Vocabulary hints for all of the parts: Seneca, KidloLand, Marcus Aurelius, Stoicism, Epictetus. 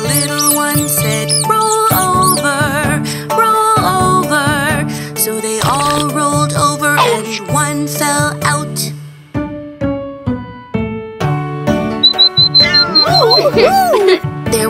and the little one said, "Roll over, roll over." So they all rolled over and one fell out. There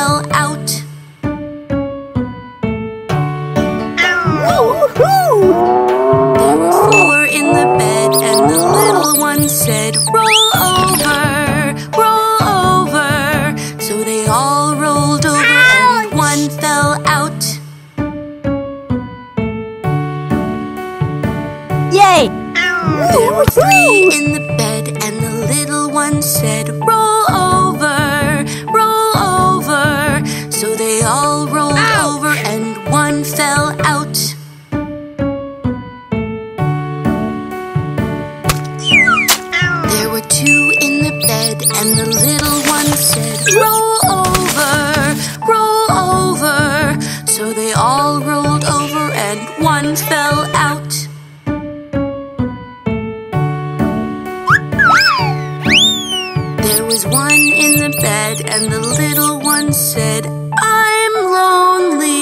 out. There were 4 in the bed, and the little one said, "Roll over, roll over." So they all rolled over and one fell out. Yay! There were 3 in the bed, and the little one said, "Roll over, roll over." So they all rolled over and one fell out. And the little one said, "Roll over, roll over." So they all rolled over and one fell out. There was 1 in the bed, and the little one said, "I'm lonely.